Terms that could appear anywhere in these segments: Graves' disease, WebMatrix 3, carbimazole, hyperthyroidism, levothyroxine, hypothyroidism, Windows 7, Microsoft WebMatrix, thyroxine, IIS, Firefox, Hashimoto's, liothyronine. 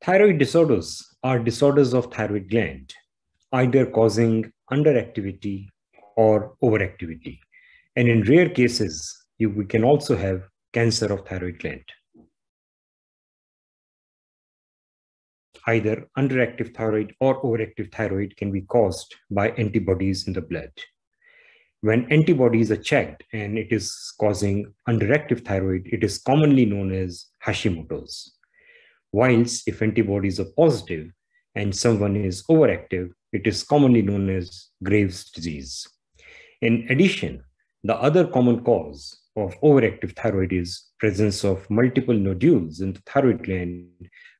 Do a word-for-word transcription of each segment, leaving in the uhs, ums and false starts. Thyroid disorders are disorders of thyroid gland, either causing underactivity or overactivity. And in rare cases, you, we can also have cancer of thyroid gland. Either underactive thyroid or overactive thyroid can be caused by antibodies in the blood. When antibodies are checked and it is causing underactive thyroid, it is commonly known as Hashimoto's. Whilst if antibodies are positive and someone is overactive, it is commonly known as Graves' disease. In addition, the other common cause of overactive thyroid is presence of multiple nodules in the thyroid gland,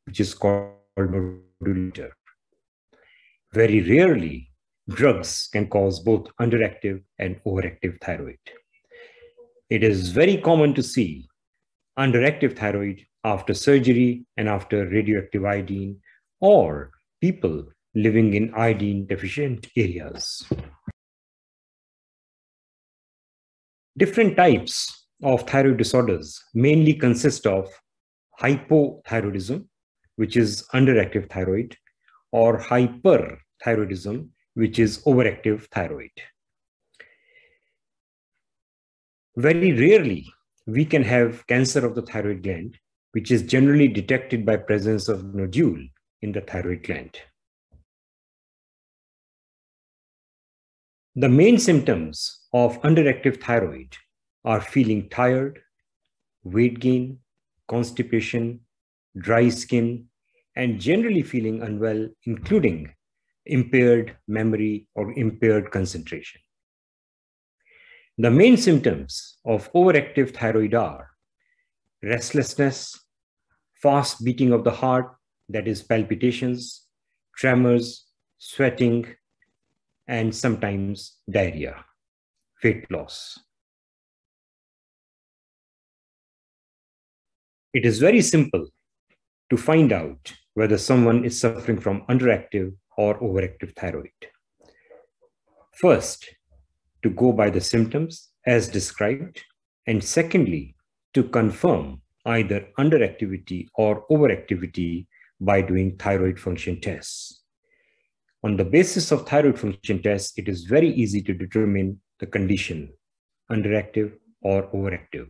which is called nodulator. Very rarely, drugs can cause both underactive and overactive thyroid. It is very common to see underactive thyroid after surgery and after radioactive iodine, or people living in iodine deficient areas. Different types of thyroid disorders mainly consist of hypothyroidism, which is underactive thyroid, or hyperthyroidism, which is overactive thyroid. Very rarely, we can have cancer of the thyroid gland, which is generally detected by presence of nodule in the thyroid gland. The main symptoms of underactive thyroid are feeling tired, weight gain, constipation, dry skin, and generally feeling unwell, including impaired memory or impaired concentration. The main symptoms of overactive thyroid are restlessness, fast beating of the heart, that is palpitations, tremors, sweating, and sometimes diarrhea, weight loss. It is very simple to find out whether someone is suffering from underactive or overactive thyroid. First, to go by the symptoms as described, and secondly, to confirm either underactivity or overactivity by doing thyroid function tests. On the basis of thyroid function tests, it is very easy to determine the condition, underactive or overactive.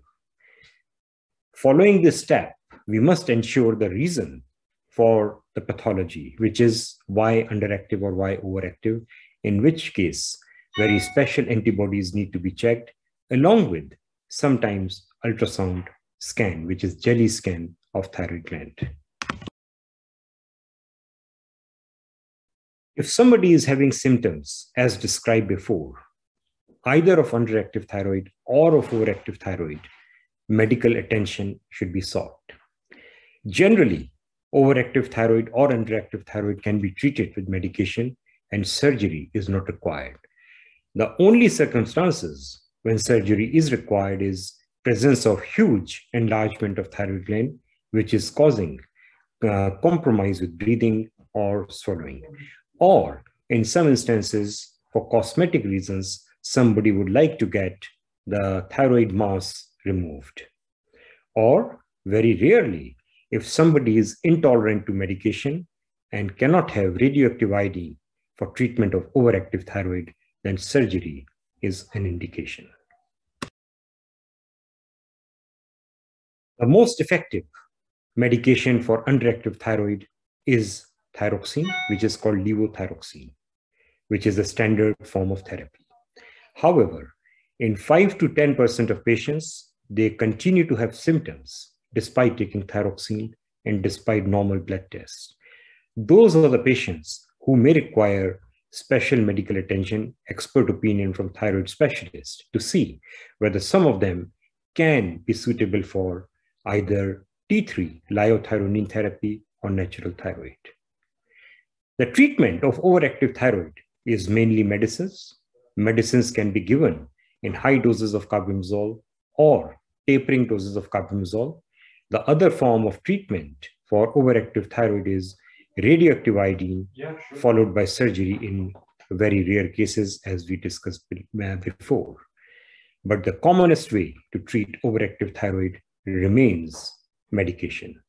Following this step, we must ensure the reason for the pathology, which is why underactive or why overactive, in which case very special antibodies need to be checked, along with sometimes ultrasound scan, which is jelly scan of thyroid gland. If somebody is having symptoms as described before, either of underactive thyroid or of overactive thyroid, medical attention should be sought. Generally, overactive thyroid or underactive thyroid can be treated with medication and surgery is not required. The only circumstances when surgery is required is presence of huge enlargement of thyroid gland, which is causing uh, compromise with breathing or swallowing. Or in some instances, for cosmetic reasons, somebody would like to get the thyroid mass removed. Or very rarely, if somebody is intolerant to medication and cannot have radioactive iodine for treatment of overactive thyroid, then surgery is an indication. The most effective medication for underactive thyroid is thyroxine, which is called levothyroxine, which is the standard form of therapy. However, in five to ten percent of patients, they continue to have symptoms despite taking thyroxine and despite normal blood tests. Those are the patients who may require special medical attention, expert opinion from thyroid specialists to see whether some of them can be suitable for either T three liothyronine therapy or natural thyroid. The treatment of overactive thyroid is mainly medicines. Medicines can be given in high doses of carbimazole or tapering doses of carbimazole. The other form of treatment for overactive thyroid is radioactive iodine, yeah, sure, followed by surgery in very rare cases, as we discussed before. But the commonest way to treat overactive thyroid remains medication.